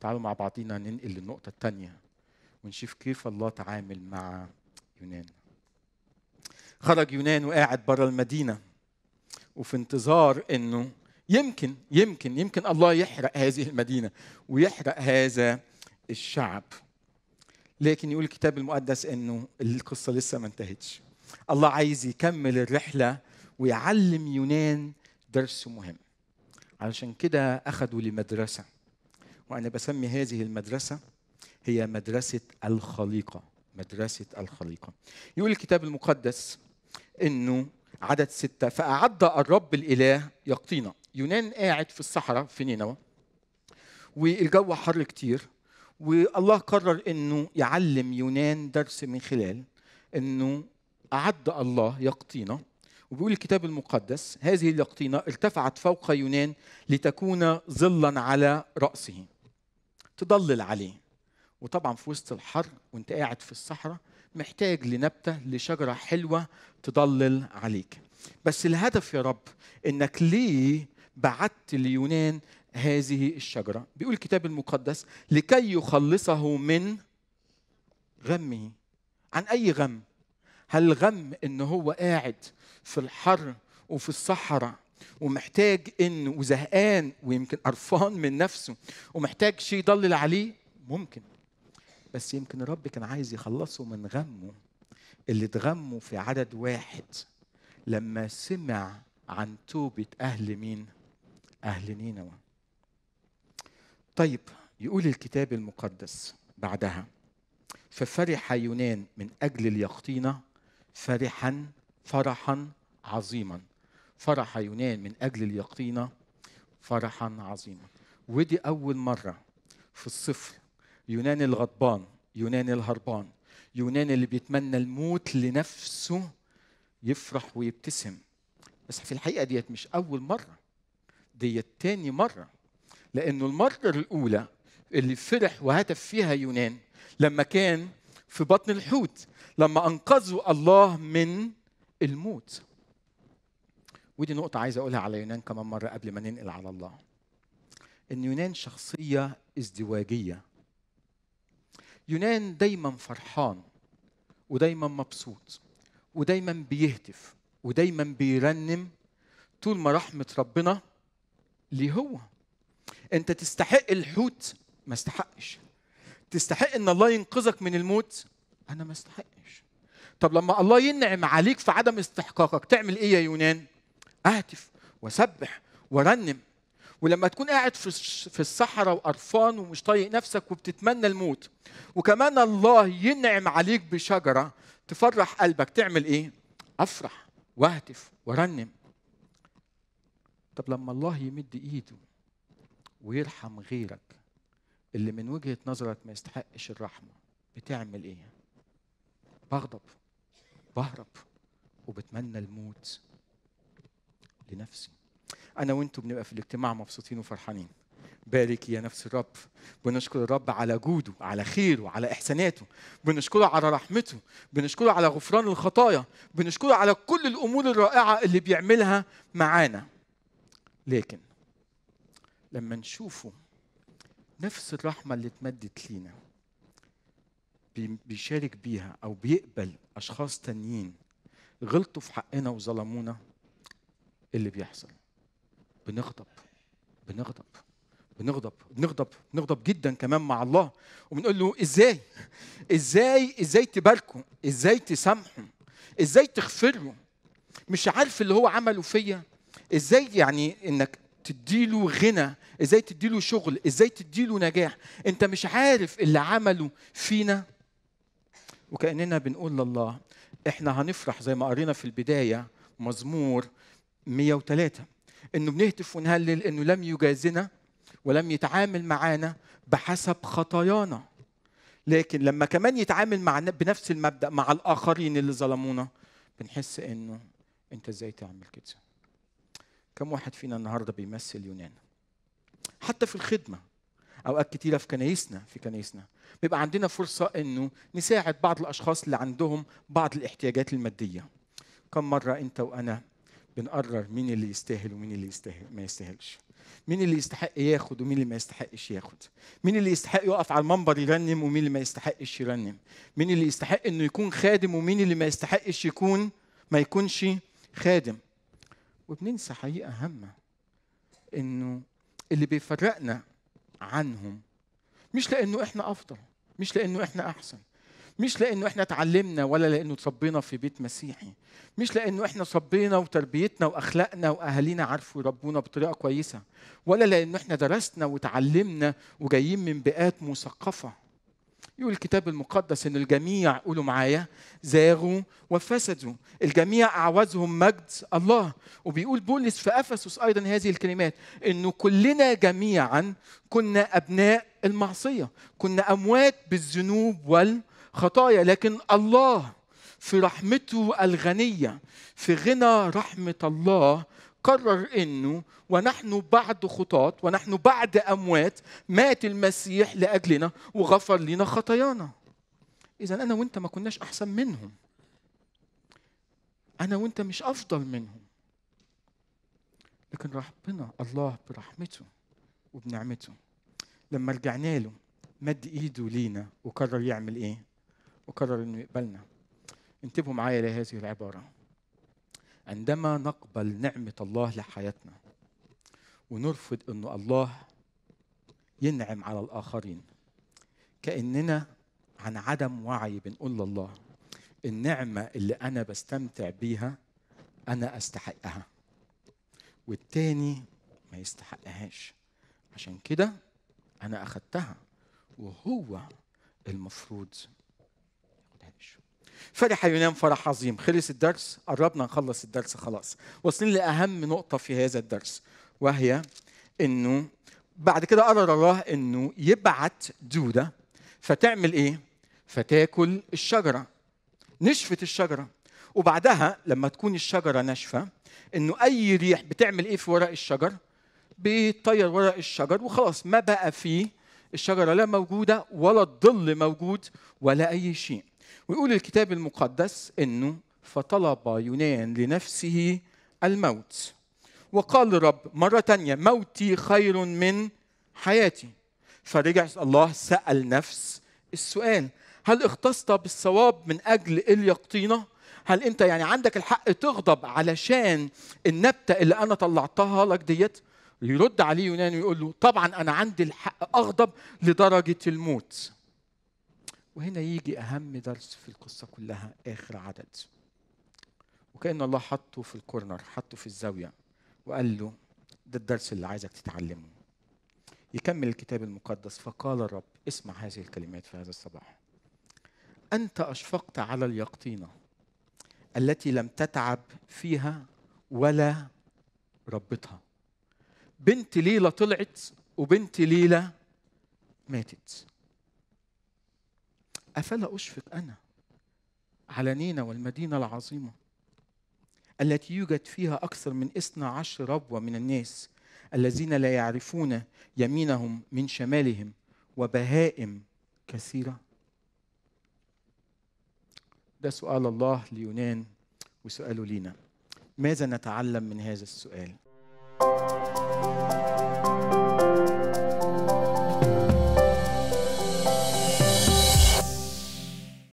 تعالوا مع بعضينا ننقل للنقطة الثانية ونشوف كيف الله تعامل مع يونان. خرج يونان وقاعد برا المدينة وفي انتظار انه يمكن الله يحرق هذه المدينة ويحرق هذا الشعب. لكن يقول الكتاب المقدس انه القصة لسه ما انتهتش. الله عايز يكمل الرحلة ويعلم يونان درس مهم. علشان كده اخذوا لمدرسة. وأنا بسمي هذه المدرسة هي مدرسة الخليقة. مدرسة الخليقة. يقول الكتاب المقدس إنه عدد 6 فأعد الرب الإله يقطينا. يونان قاعد في الصحراء في نينوى والجو حر كتير، والله قرر إنه يعلم يونان درس من خلال إنه أعد الله يقطينا. وبيقول الكتاب المقدس هذه اليقطينة ارتفعت فوق يونان لتكون ظلا على رأسه، تضلل عليه. وطبعا في وسط الحر وانت قاعد في الصحراء محتاج لنبتة لشجرة حلوة تضلل عليك. بس الهدف يا رب انك ليه بعت ليونان هذه الشجرة؟ بيقول الكتاب المقدس لكي يخلصه من غمه. عن اي غم؟ هل غم ان هو قاعد في الحر وفي الصحراء ومحتاج انه وزهقان ويمكن قرفان من نفسه ومحتاج شيء يضلل عليه؟ ممكن. بس يمكن الرب كان عايز يخلصه من غمه اللي اتغمه في عدد 1 لما سمع عن توبة أهل مين؟ أهل نينوى. طيب يقول الكتاب المقدس بعدها ففرح يونان من أجل اليقطينة فرحا عظيما. فرح يونان من أجل اليقطينة فرحا عظيما. ودي أول مرة في الصفر يونان الغضبان، يونان الهربان، يونان اللي بيتمنى الموت لنفسه يفرح ويبتسم. بس في الحقيقة ديت مش أول مرة، ديت تاني مرة. لأنه المرة الأولى اللي فرح وهتف فيها يونان لما كان في بطن الحوت، لما أنقذوا الله من الموت. ودي نقطة عايز أقولها على يونان كمان مرة قبل ما ننقل على الله. إن يونان شخصية ازدواجية. يونان دايماً فرحان ودايماً مبسوط ودايماً بيهتف ودايماً بيرنم طول ما رحمة ربنا ليه هو. أنت تستحق الحوت؟ ما استحقش. تستحق إن الله ينقذك من الموت؟ أنا ما استحقش. طب لما الله ينعم عليك في عدم استحقاقك تعمل إيه يا يونان؟ أهتف وسبح ورنم. ولما تكون قاعد في الصحراء وقرفان ومش طايق نفسك وبتتمنى الموت وكمان الله ينعم عليك بشجرة تفرح قلبك، تعمل إيه؟ أفرح وأهتف ورنم. طب لما الله يمد إيده ويرحم غيرك اللي من وجهة نظرك ما يستحقش الرحمة، بتعمل إيه؟ بغضب، بهرب، وبتمنى الموت لنفسي. أنا وأنتم بنبقى في الاجتماع مبسوطين وفرحانين. بارك يا نفس الرب. بنشكر الرب على جوده، على خيره، على إحساناته. بنشكره على رحمته. بنشكره على غفران الخطايا. بنشكره على كل الأمور الرائعة اللي بيعملها معانا. لكن لما نشوفه نفس الرحمة اللي اتمدت لينا بيشارك بيها أو بيقبل أشخاص تانيين غلطوا في حقنا وظلمونا، اللي بيحصل بنغضب بنغضب بنغضب بنغضب بنغضب جدا كمان مع الله. وبنقول له ازاي ازاي ازاي تباركه، ازاي تسامحه، ازاي تغفره، مش عارف اللي هو عمله فيا. ازاي يعني انك تديله غنى، ازاي تديله شغل، ازاي تديله نجاح، انت مش عارف اللي عمله فينا. وكأننا بنقول لله احنا هنفرح زي ما قرينا في البداية مزمور 103 انه بنهتف ونهلل انه لم يجازنا ولم يتعامل معانا بحسب خطايانا. لكن لما كمان يتعامل معنا بنفس المبدأ مع الآخرين اللي ظلمونا بنحس انه انت ازاي تعمل كده. كم واحد فينا النهارده بيمثل يونان؟ حتى في الخدمة اوقات كتيرة في كنايسنا بيبقى عندنا فرصة انه نساعد بعض الاشخاص اللي عندهم بعض الاحتياجات المادية. كم مرة انت وانا بنقرر مين اللي يستاهل ومين اللي ما يستاهلش، مين اللي يستحق ياخد ومين اللي ما يستحقش ياخد، مين اللي يستحق يقف على المنبر يرنم ومين اللي ما يستحقش يرنم، مين اللي يستحق انه يكون خادم ومين اللي ما يستحقش يكون ما يكونش خادم. وبننسى حقيقة هامة، انه اللي بيفرقنا عنهم مش لانه احنا افضل، مش لانه احنا احسن، مش لانه احنا اتعلمنا ولا لانه اتربينا في بيت مسيحي، مش لانه احنا صبينا وتربيتنا واخلاقنا واهالينا عارفوا يربونا بطريقه كويسه، ولا لانه احنا درسنا وتعلمنا وجايين من بيئات مثقفه. يقول الكتاب المقدس ان الجميع، قولوا معايا، زاغوا وفسدوا، الجميع اعوزهم مجد الله. وبيقول بولس في افسس ايضا هذه الكلمات، انه كلنا جميعا كنا ابناء المعصيه، كنا اموات بالذنوب والخطايا، لكن الله في رحمته الغنيه، في غنى رحمه الله، قرر انه ونحن بعد خطاة ونحن بعد اموات مات المسيح لاجلنا وغفر لنا خطايانا. اذا انا وانت ما كناش احسن منهم، انا وانت مش افضل منهم، لكن ربنا الله برحمته وبنعمته لما رجعنا له مد ايده لينا وقرر يعمل ايه؟ وقرر انه يقبلنا. انتبهوا معايا لهذه العباره، عندما نقبل نعمة الله لحياتنا ونرفض أنه الله ينعم على الآخرين، كأننا عن عدم وعي بنقول لله النعمة اللي أنا بستمتع بيها أنا أستحقها والتاني ما يستحقهاش، عشان كده أنا أخدتها وهو المفروض ياخدهاش. فرح يونان فرح عظيم. خلص الدرس، قربنا نخلص الدرس خلاص، واصلين لأهم نقطة في هذا الدرس، وهي إنه بعد كده قرر الله إنه يبعت جودة فتعمل إيه؟ فتاكل الشجرة. نشفت الشجرة، وبعدها لما تكون الشجرة ناشفة إنه أي ريح بتعمل إيه في ورق الشجر؟ بيطير ورق الشجر وخلاص، ما بقى فيه الشجرة لا موجودة ولا الظل موجود ولا أي شيء. ويقول الكتاب المقدس إنه فطلب يونان لنفسه الموت وقال رب مرة تانية موتي خير من حياتي. فرجع الله سأل نفس السؤال، هل اختصت بالصواب من أجل اليقطينة؟ هل أنت يعني عندك الحق تغضب علشان النبتة اللي أنا طلعتها لك ديت؟ يرد عليه يونان ويقول له طبعا أنا عندي الحق أغضب لدرجة الموت. وهنا يجي أهم درس في القصة كلها، آخر عدد، وكأن الله حطه في الكورنر، حطه في الزاوية وقال له ده الدرس اللي عايزك تتعلمه. يكمل الكتاب المقدس، فقال الرب، اسمع هذه الكلمات في هذا الصباح، أنت أشفقت على اليقطينة التي لم تتعب فيها ولا ربتها، بنت ليلى طلعت وبنت ليلى ماتت، أفلا أشفق أنا على نينوى والمدينة العظيمة التي يوجد فيها أكثر من 12 ربوة من الناس الذين لا يعرفون يمينهم من شمالهم وبهائم كثيرة؟ ده سؤال الله ليونان وسؤاله لينا. ماذا نتعلم من هذا السؤال؟